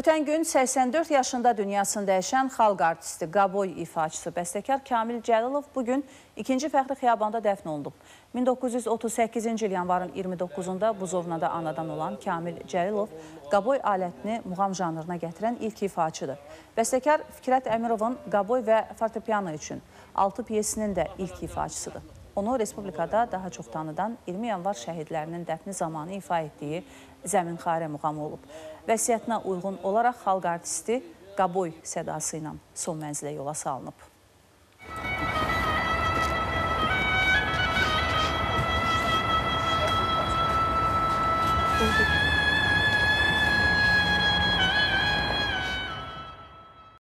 Ötən gün 84 yaşında dünyasını dəyişən xalq artisti, qaboy ifaçısı, bəstəkar Kamil Cəlilov bugün 2-ci fəxri xiyabanda dəfn olunub. 1938-ci il yanvarın 29-da Buzovnada anadan olan Kamil Cəlilov qaboy alətini muğam janrına gətirən ilk ifaçıdır. Bəstəkar Fikrət Əmirovun qaboy və fortepiano üçün 6 piyesinin də ilk ifaçısıdır. Onu Respublikada daha çox tanıdan 20 yanvar şəhidlərinin dəfni zamanı ifa etdiyi zəminxarə muğamı olub. Vəsiyyətinə uyğun olaraq xalq artisti qaboy sədası ilə son mənzilə yola salınıb.